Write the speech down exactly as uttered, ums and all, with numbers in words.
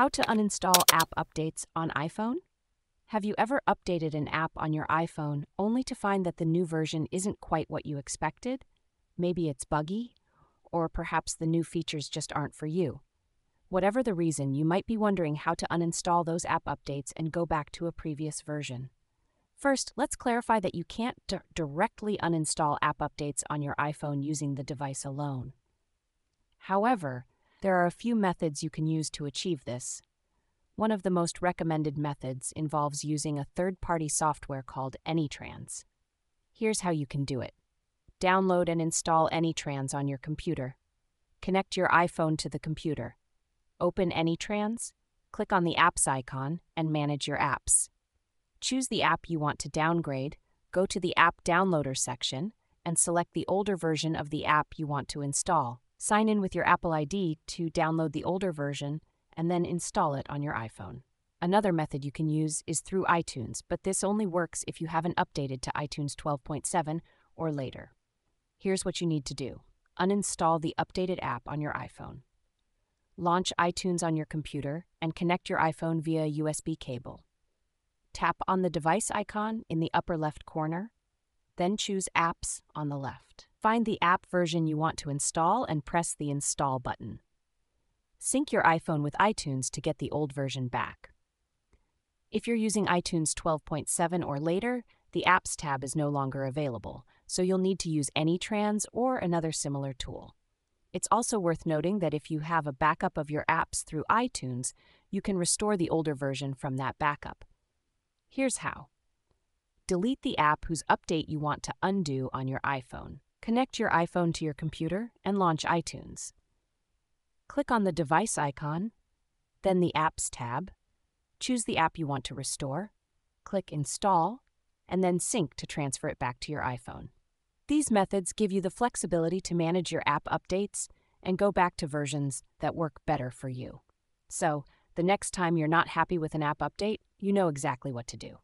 How to uninstall app updates on iPhone? Have you ever updated an app on your iPhone only to find that the new version isn't quite what you expected? Maybe it's buggy, or perhaps the new features just aren't for you. Whatever the reason, you might be wondering how to uninstall those app updates and go back to a previous version. First, let's clarify that you can't d- directly uninstall app updates on your iPhone using the device alone. However, there are a few methods you can use to achieve this. One of the most recommended methods involves using a third-party software called AnyTrans. Here's how you can do it. Download and install AnyTrans on your computer. Connect your iPhone to the computer. Open AnyTrans, click on the apps icon, and manage your apps. Choose the app you want to downgrade, go to the App Downloader section, and select the older version of the app you want to install. Sign in with your Apple I D to download the older version and then install it on your iPhone. Another method you can use is through iTunes, but this only works if you haven't updated to iTunes twelve point seven or later. Here's what you need to do. Uninstall the updated app on your iPhone. Launch iTunes on your computer and connect your iPhone via U S B cable. Tap on the device icon in the upper left corner, then choose Apps on the left. Find the app version you want to install and press the Install button. Sync your iPhone with iTunes to get the old version back. If you're using iTunes twelve point seven or later, the Apps tab is no longer available, so you'll need to use AnyTrans or another similar tool. It's also worth noting that if you have a backup of your apps through iTunes, you can restore the older version from that backup. Here's how. Delete the app whose update you want to undo on your iPhone. Connect your iPhone to your computer and launch iTunes. Click on the device icon, then the Apps tab. Choose the app you want to restore, click Install, and then Sync to transfer it back to your iPhone. These methods give you the flexibility to manage your app updates and go back to versions that work better for you. So, the next time you're not happy with an app update, you know exactly what to do.